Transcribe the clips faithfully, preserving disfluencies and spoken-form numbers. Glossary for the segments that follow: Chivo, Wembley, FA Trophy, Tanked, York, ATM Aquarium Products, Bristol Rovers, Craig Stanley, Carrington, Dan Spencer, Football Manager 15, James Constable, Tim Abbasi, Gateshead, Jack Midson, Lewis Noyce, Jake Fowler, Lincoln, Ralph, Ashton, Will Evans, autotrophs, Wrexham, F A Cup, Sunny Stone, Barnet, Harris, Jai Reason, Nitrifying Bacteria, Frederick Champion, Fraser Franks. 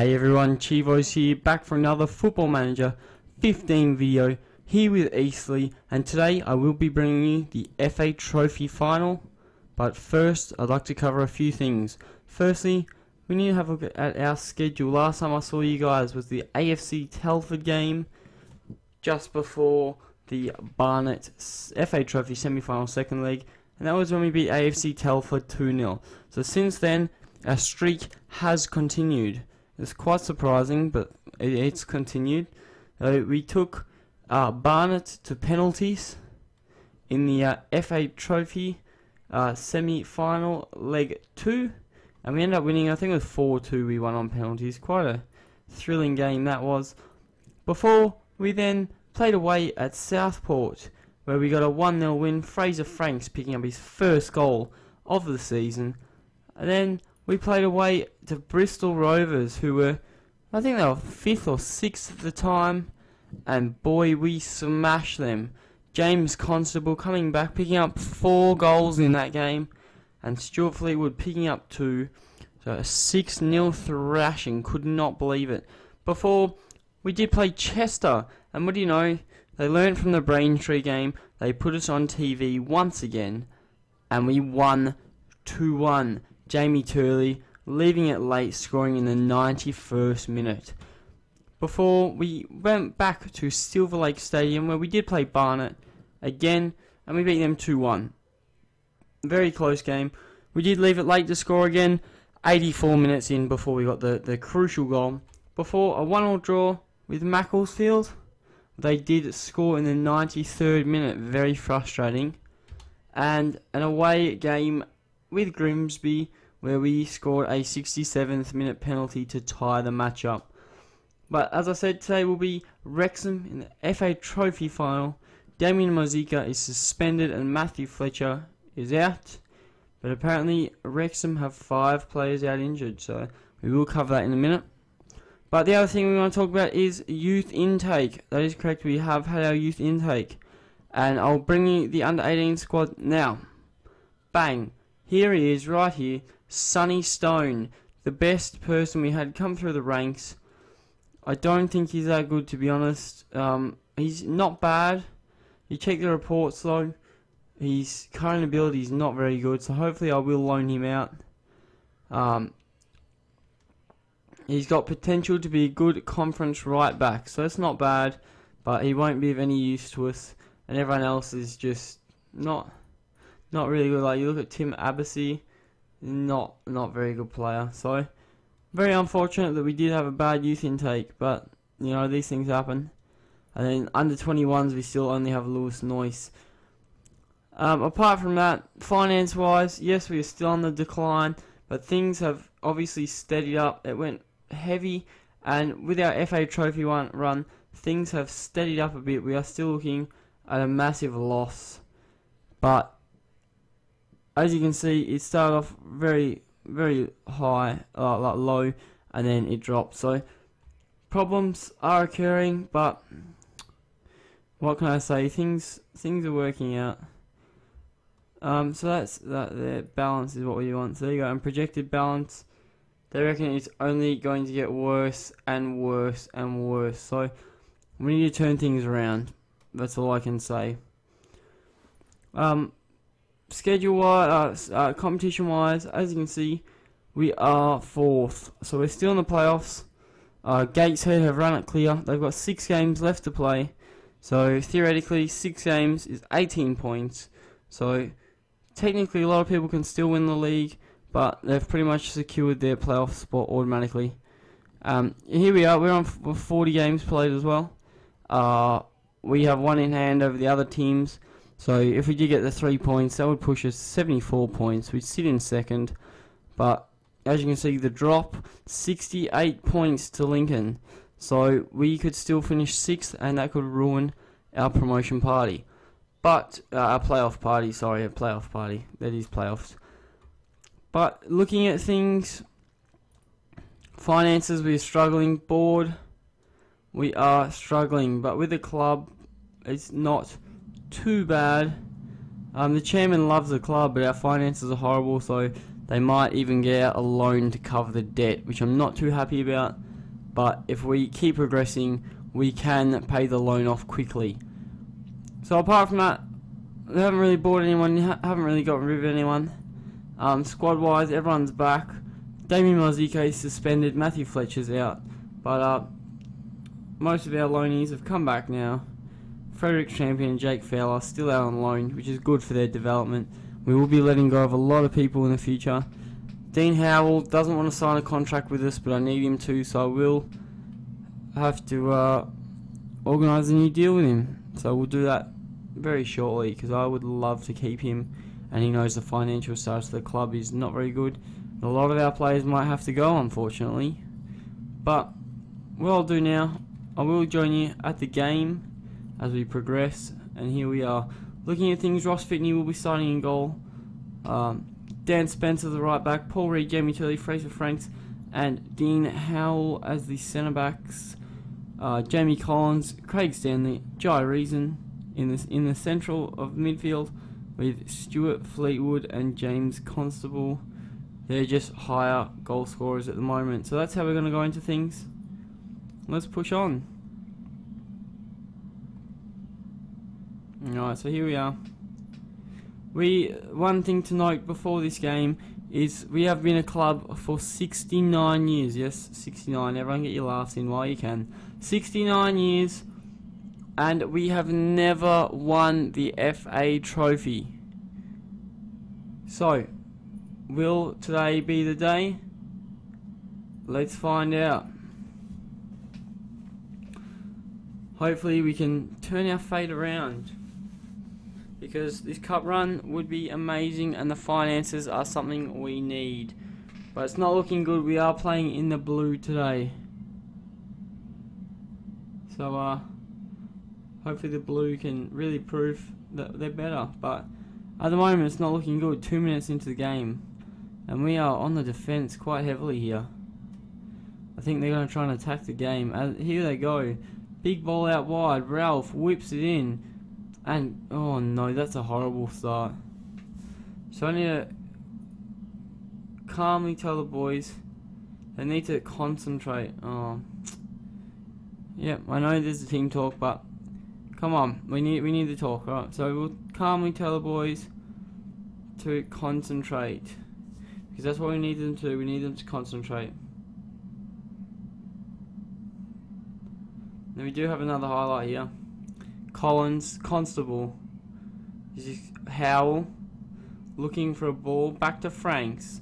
Hey everyone, Chivo's here, back for another Football Manager fifteen video, here with Eastleigh, and today I will be bringing you the F A Trophy final, but first I'd like to cover a few things. Firstly, we need to have a look at our schedule. Last time I saw you guys was the A F C Telford game, just before the Barnet F A Trophy semi-final second leg, and that was when we beat A F C Telford two nil, so since then, our streak has continued. It's quite surprising, but it's continued. Uh, we took uh, Barnet to penalties in the uh, F A Trophy uh, semi-final leg two, and we ended up winning. I think it was four two we won on penalties. Quite a thrilling game that was. Before, we then played away at Southport, where we got a one nil win, Fraser Franks picking up his first goal of the season. And then we played away to Bristol Rovers, who were, I think they were fifth or sixth at the time, and boy, we smashed them. James Constable coming back, picking up four goals in that game, and Stuart Fleetwood picking up two, so a six nil thrashing, could not believe it. Before, we did play Chester, and what do you know, they learned from the Braintree game, they put us on T V once again, and we won two one. Jamie Turley leaving it late, scoring in the ninety-first minute. Before, we went back to Silver Lake Stadium, where we did play Barnet again, and we beat them two one. Very close game. We did leave it late to score again, eighty-four minutes in before we got the, the crucial goal. Before, a one all draw with Macclesfield. They did score in the ninety-third minute, very frustrating. And an away game with Grimsby, where we scored a sixty-seventh minute penalty to tie the match up. But as I said, today will be Wrexham in the F A Trophy final. Damien Mozika is suspended and Matthew Fletcher is out, but apparently Wrexham have five players out injured, so we will cover that in a minute. But the other thing we want to talk about is youth intake. That is correct, we have had our youth intake, and I'll bring you the under eighteen squad now. Bang! Here he is, right here, Sunny Stone, the best person we had come through the ranks. I don't think he's that good, to be honest. Um, he's not bad. You check the reports though, his current ability is not very good, so hopefully I will loan him out. Um, he's got potential to be a good conference right back, so it's not bad, but he won't be of any use to us, and everyone else is just not... Not really good. Like, you look at Tim Abbasi, not not very good player. So very unfortunate that we did have a bad youth intake, but you know, these things happen. And then under twenty-ones, we still only have Lewis Noyce. Um, apart from that, finance-wise, yes, we are still on the decline, but things have obviously steadied up. It went heavy, and with our F A Trophy one run, things have steadied up a bit. We are still looking at a massive loss, but as you can see, it started off very, very high, uh, like low, and then it dropped. So problems are occurring, but what can I say? Things, things are working out. Um, so that's that. Their balance is what we want. So there you go. And projected balance, they reckon it's only going to get worse and worse and worse. So we need to turn things around. That's all I can say. Um. Schedule-wise, uh, uh, competition-wise, as you can see, we are fourth. So we're still in the playoffs. Uh, Gateshead have run it clear. They've got six games left to play. So theoretically, six games is eighteen points. So technically, a lot of people can still win the league, but they've pretty much secured their playoff spot automatically. Um, here we are. We're on f forty games played as well. Uh, we have one in hand over the other teams. So if we did get the three points, that would push us seventy-four points. We'd sit in second, but as you can see, the drop, sixty-eight points to Lincoln. So we could still finish sixth, and that could ruin our promotion party. But, uh, our playoff party, sorry, our playoff party. That is playoffs. But looking at things, finances, we're struggling. Board, we are struggling. But with the club, it's not too bad. Um, the chairman loves the club, but our finances are horrible, so they might even get out a loan to cover the debt, which I'm not too happy about. but if we keep progressing, we can pay the loan off quickly. So apart from that, we haven't really bought anyone, haven't really gotten rid of anyone. Um, Squad-wise, everyone's back. Damien Mozika is suspended, Matthew Fletcher's out, but uh, most of our loanees have come back now. Frederick Champion and Jake Fowler are still out on loan, which is good for their development. We will be letting go of a lot of people in the future. Dean Howell doesn't want to sign a contract with us, but I need him to, so I will have to uh, organise a new deal with him. So we'll do that very shortly, because I would love to keep him, and he knows the financial status of the club is not very good. A lot of our players might have to go, unfortunately. But what I'll do now, I will join you at the game as we progress, and here we are. Looking at things, Ross Flitney will be starting in goal. Um, Dan Spencer, the right back, Paul Reid, Jamie Turley, Fraser Franks, and Dean Howell as the centre backs. Uh, Jamie Collins, Craig Stanley, Jai Reason in this in the central of midfield with Stuart Fleetwood and James Constable. They're just higher goal scorers at the moment, so that's how we're going to go into things. Let's push on. Alright, so here we are. We one thing to note before this game is we have been a club for sixty-nine years. Yes, sixty-nine. Everyone get your laughs in while you can. sixty-nine years, and we have never won the F A Trophy. So, will today be the day? Let's find out. Hopefully we can turn our fate around, because this cup run would be amazing and the finances are something we need. But it's not looking good. We are playing in the blue today. So uh, hopefully the blue can really prove that they're better. But at the moment it's not looking good. Two minutes into the game and we are on the defence quite heavily here. I think they're going to try and attack the game. And here they go. Big ball out wide. Ralph whips it in. And, oh no, that's a horrible start. So I need to calmly tell the boys they need to concentrate. Oh, yeah, I know there's a team talk, but come on, we need we need to talk, right? So we'll calmly tell the boys to concentrate, because that's what we need them to do. We need them to concentrate. Now we do have another highlight here. Collins, Constable, Howell, looking for a ball, back to Franks,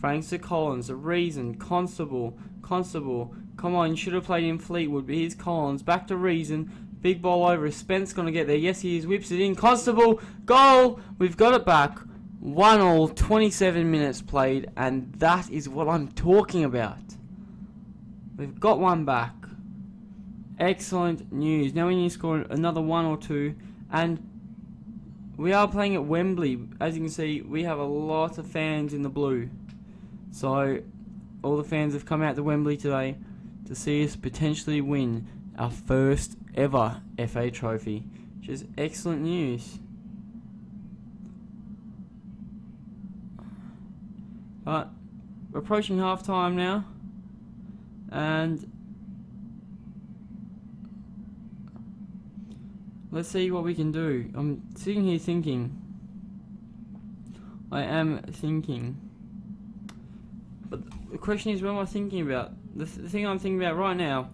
Franks to Collins, a Reason, Constable, Constable, come on, you should have played in Fleetwood, but here's Collins, back to Reason, big ball over, is Spence going to get there? Yes he is, whips it in, Constable, goal, we've got it back, one all, twenty-seven minutes played, and that is what I'm talking about. We've got one back. Excellent news. Now we need to score another one or two, and we are playing at Wembley. As you can see, we have a lot of fans in the blue, so all the fans have come out to Wembley today to see us potentially win our first ever F A Trophy, which is excellent news. But we're approaching half time now, and let's see what we can do. I'm sitting here thinking. I am thinking. But the question is, what am I thinking about? The, th the thing I'm thinking about right now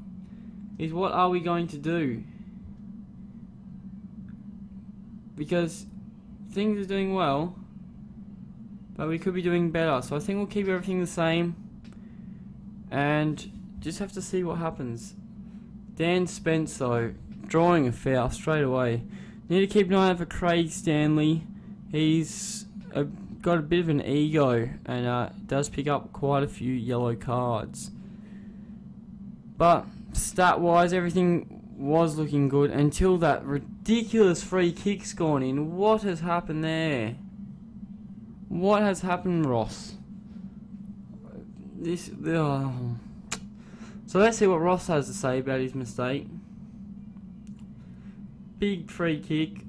is, what are we going to do? Because things are doing well, but we could be doing better. So I think we'll keep everything the same and just have to see what happens. Dan Spence, though, drawing a foul straight away. Need to keep an eye out for Craig Stanley. He's a, got a bit of an ego and uh, does pick up quite a few yellow cards. But stat-wise, everything was looking good until that ridiculous free kick's gone in. What has happened there? What has happened, Ross? This. Oh. So let's see what Ross has to say about his mistake. Big free kick.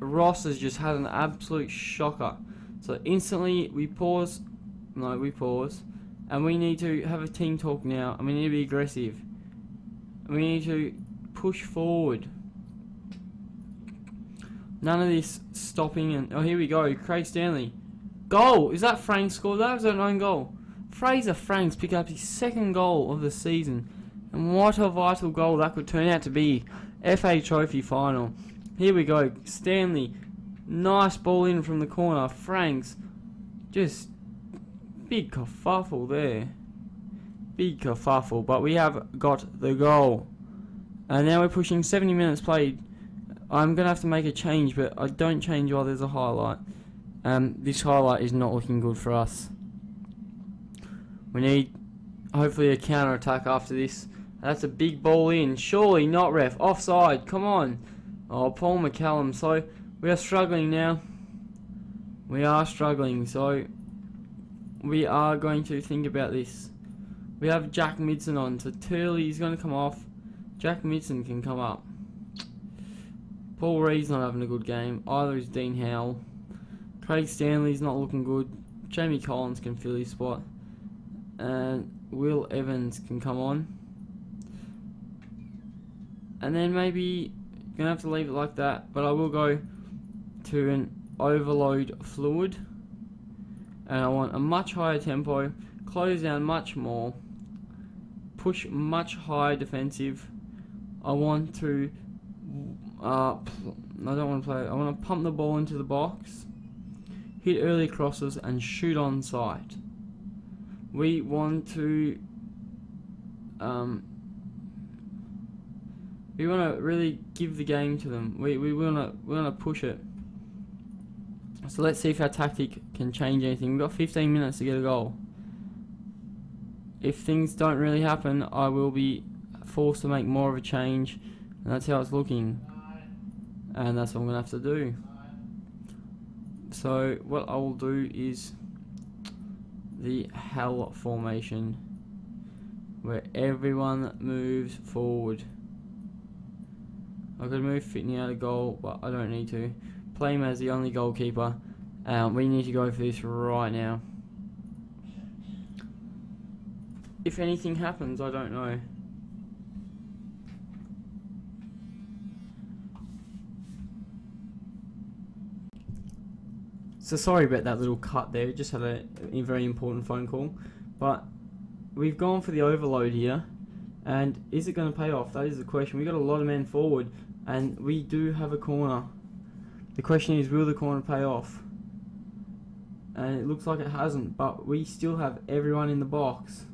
Ross has just had an absolute shocker. So instantly we pause. No, we pause. and we need to have a team talk now, and we need to be aggressive. We need to push forward. None of this stopping and... Oh, here we go. Craig Stanley. Goal! Is that Franks scored? That was an own goal. Fraser Franks picked up his second goal of the season. And what a vital goal that could turn out to be. F A Trophy final. Here we go. Stanley. Nice ball in from the corner. Franks. Just big kerfuffle there. Big kerfuffle. But we have got the goal. And now we're pushing seventy minutes played. I'm going to have to make a change, but I don't change while there's a highlight. Um, this highlight is not looking good for us. We need, hopefully, a counter-attack after this. That's a big ball in. Surely not, ref. Offside. Come on. Oh, Paul McCallum. So, we are struggling now. We are struggling. So, we are going to think about this. We have Jack Midson on. So, Turley is going to come off. Jack Midson can come up. Paul Reed's not having a good game. Either is Dean Howell. Craig Stanley's not looking good. Jamie Collins can fill his spot. And Will Evans can come on. And then maybe gonna have to leave it like that. But I will go to an overload fluid. And I want a much higher tempo. Close down much more. Push much higher defensive. I want to... Uh, I don't want to play. I want to pump the ball into the box, hit early crosses, and shoot on sight. We want to. Um, we want to really give the game to them. We we want to we want to push it. So let's see if our tactic can change anything. We've got fifteen minutes to get a goal. If things don't really happen, I will be forced to make more of a change, and that's how it's looking. And that's what I'm going to have to do. So what I will do is the Hell formation, where everyone moves forward. I could move Fitney out of goal, but I don't need to. Play him as the only goalkeeper. Um, we need to go for this right now. If anything happens, I don't know. So sorry about that little cut there, just had a, a very important phone call. But we've gone for the overload here, and is it going to pay off? That is the question. We've got a lot of men forward, and we do have a corner. The question is, will the corner pay off? And it looks like it hasn't, but we still have everyone in the box.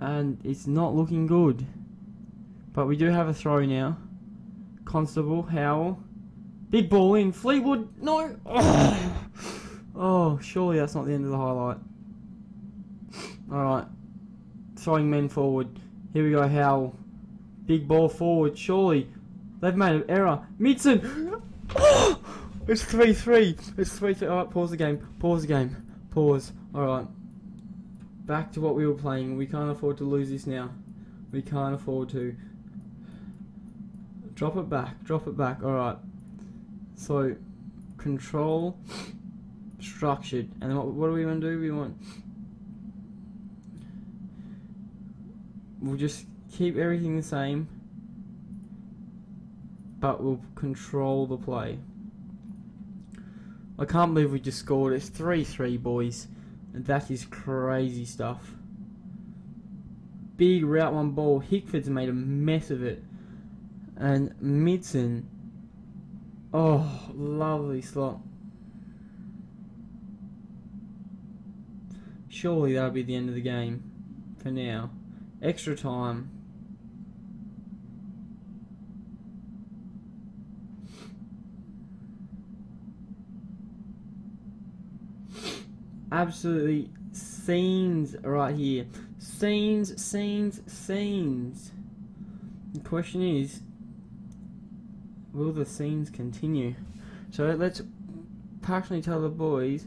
And it's not looking good. But we do have a throw now. Constable, Howell. Big ball in, Fleetwood, no! Oh. Oh, surely that's not the end of the highlight. Alright, throwing men forward. Here we go, Howell. Big ball forward, surely. They've made an error. Midson! Oh. It's three three. It's three three. Alright, pause the game. Pause the game. Pause. Alright. Back to what we were playing. We can't afford to lose this now. We can't afford to. Drop it back. Drop it back. Alright. So, control, structured, and what, what do we want to do? We want, we'll just keep everything the same, but we'll control the play. I can't believe we just scored. It's three three, boys. That is crazy stuff. Big route one ball. Hickford's made a mess of it, and Midson. Oh, lovely slot. Surely that'll be the end of the game for now. Extra time. Absolutely scenes right here. Scenes, scenes, scenes. The question is, will the scenes continue? So let's passionately tell the boys,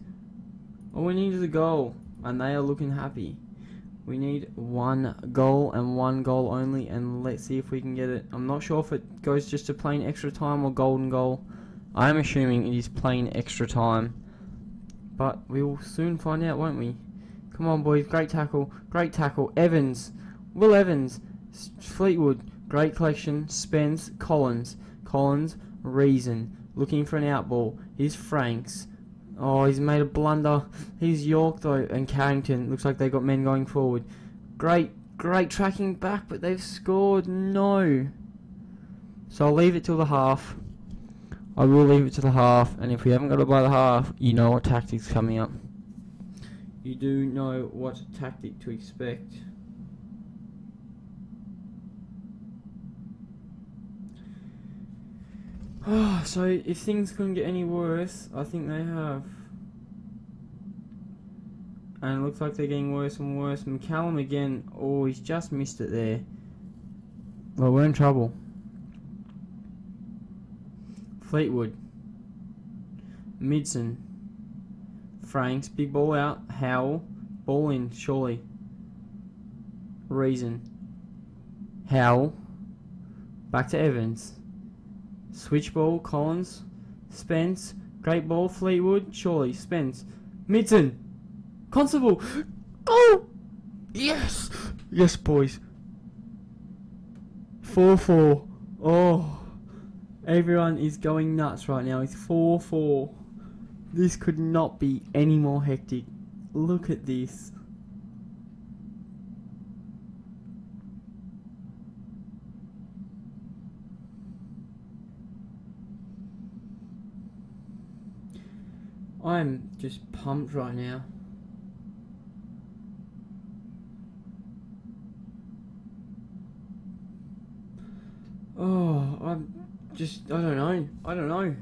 all we need is a goal, and they are looking happy. We need one goal and one goal only, and let's see if we can get it. I'm not sure if it goes just to plain extra time or golden goal. I'm assuming it is plain extra time. but we will soon find out, won't we? Come on, boys. Great tackle. Great tackle. Evans. Will Evans. Fleetwood. Great collection. Spence. Collins. Collins. Reason. Looking for an out ball. Here's Franks. Oh, he's made a blunder. Here's York, though, and Carrington. Looks like they've got men going forward. Great, great tracking back, but they've scored. No. So I'll leave it till the half. I will leave it to the half, and if we haven't got it by the half, you know what tactic's coming up. You do know what tactic to expect. Oh, so if things couldn't get any worse, I think they have. And it looks like they're getting worse and worse. McCallum again. Oh, he's just missed it there. Well, we're in trouble. Fleetwood. Midson. Franks. Big ball out. Howell. Ball in, surely. Reason. Howell. Back to Evans. Switch ball. Collins. Spence. Great ball. Fleetwood. Surely. Spence. Midson. Constable. Oh! Yes! Yes, boys. four four. Oh. Everyone is going nuts right now. It's four four. This could not be any more hectic. Look at this. I'm just pumped right now. Oh, I'm... Just, I don't know. I don't know.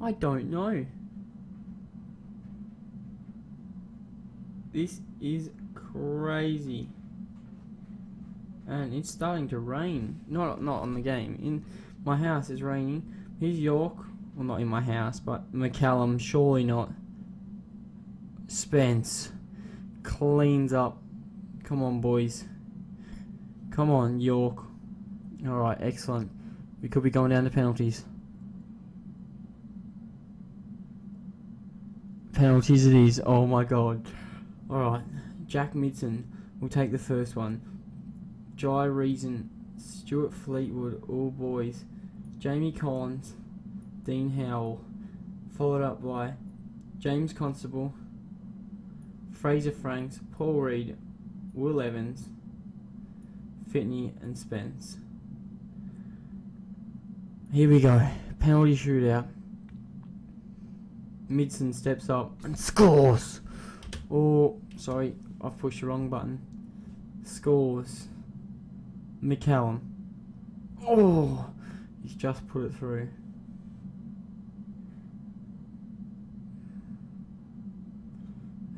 I don't know. This is crazy. And it's starting to rain. Not not on the game. In my house is raining. Here's York. Well, not in my house, but McCallum. Surely not. Spence. Cleans up. Come on, boys. Come on, York. Alright, excellent. We could be going down to penalties. Penalties it is. Oh my god. Alright. Jack Midson will take the first one. Jai Reason. Stuart Fleetwood. All boys. Jamie Collins. Dean Howell. Followed up by James Constable. Fraser Franks. Paul Reid. Will Evans. Fitney and Spence. Here we go. Penalty shootout. Midson steps up and scores. Oh, sorry. I've pushed the wrong button. Scores. McCallum. Oh, he's just put it through.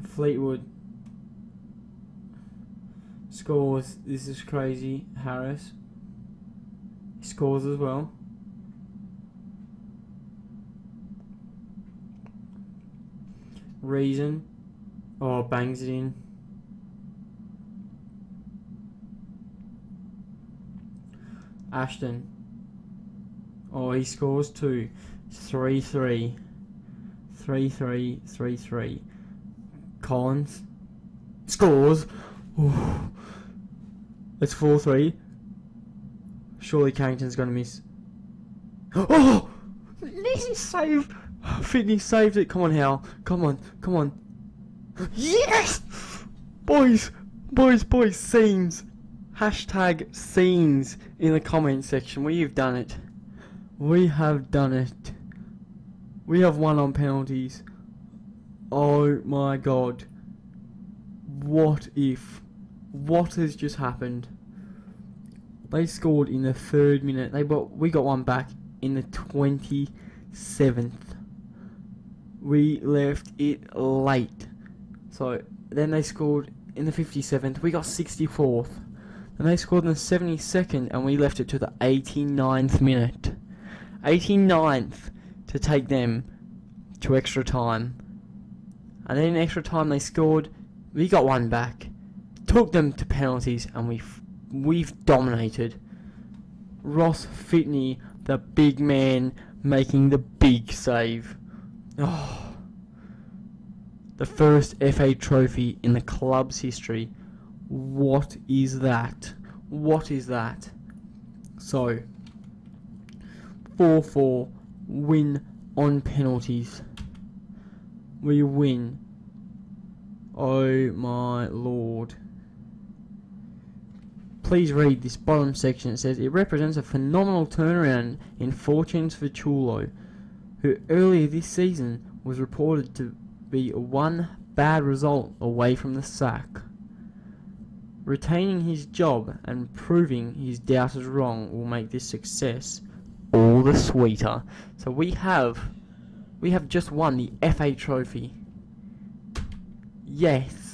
Fleetwood. Scores. This is crazy. Harris. Scores as well. Reason. Oh, bangs it in. Ashton. Oh, he scores two. three three. three three. three three. Collins. Scores. Ooh. It's four three. Surely Carrington's going to miss. Oh! This is saved. Fitney saved it. Come on, Hal. Come on. Come on. Yes! Boys. Boys, boys. Scenes. Hashtag scenes in the comment section. We've done it. We have done it. We have won on penalties. Oh my god. What if? What has just happened? They scored in the third minute. They got, we got one back in the twenty-seventh. We left it late. So then they scored in the fifty-seventh. We got sixty-fourth. Then they scored in the seventy-second and we left it to the eighty-ninth minute. eighty-ninth to take them to extra time. And then in extra time they scored. We got one back. Took them to penalties and we've, we've dominated. Ross Flitney, the big man, making the big save. Oh, the first F A Trophy in the club's history. What is that? What is that? So, four four, win on penalties. We win. Oh my lord. Please read this bottom section. It says, it represents a phenomenal turnaround in fortunes for Chulo, who earlier this season was reported to be one bad result away from the sack. Retaining his job and proving his doubters wrong will make this success all the sweeter. So we have, we have just won the F A Trophy. Yes.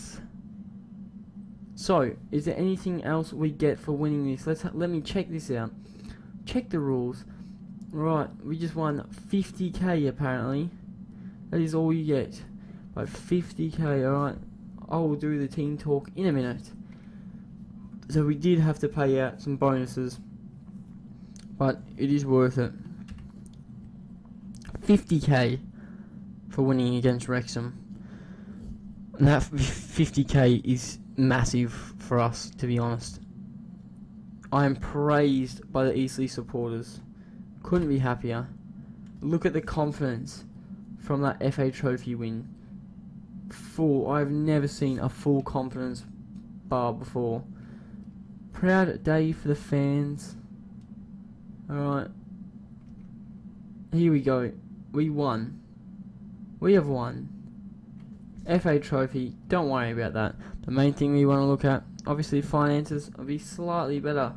So, is there anything else we get for winning this? Let's let me check this out. Check the rules. Right, we just won fifty K apparently. That is all you get. But fifty K, alright. I will do the team talk in a minute. So we did have to pay out some bonuses, but it is worth it. fifty K for winning against Wrexham. And that fifty K is massive for us, to be honest. I am praised by the Eastleigh supporters. Couldn't be happier. Look at the confidence from that F A Trophy win. Full. I've never seen a full confidence bar before. Proud day for the fans. Alright. Here we go. We won. We have won. F A Trophy, don't worry about that. The main thing we want to look at, obviously finances, will be slightly better.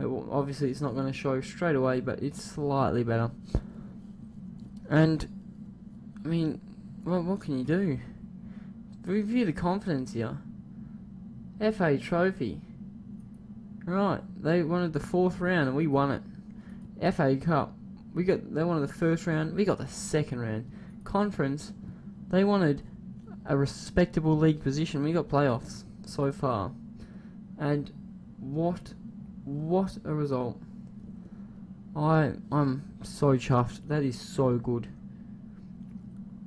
It will, obviously it's not going to show straight away, but it's slightly better. And, I mean, well, what can you do? Review the confidence here. F A Trophy. Right, they wanted the fourth round and we won it. F A Cup, we got. They wanted the first round, we got the second round. Conference, they wanted a respectable league position. We got playoffs so far, and what, what a result! I I'm so chuffed. That is so good.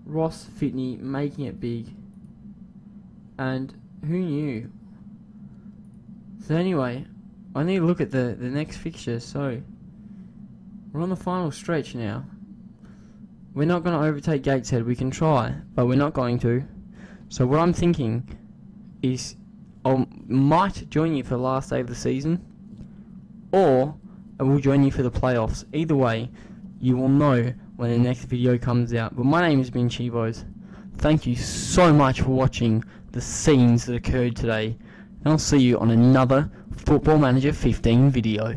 Ross Flitney making it big, and who knew? So anyway, I need to look at the the next fixture. So we're on the final stretch now. We're not going to overtake Gateshead. We can try, but we're not going to. So what I'm thinking is I might join you for the last day of the season, or I will join you for the playoffs. Either way, you will know when the next video comes out. But my name has been Chivo's. Thank you so much for watching the scenes that occurred today. And I'll see you on another Football Manager fifteen video.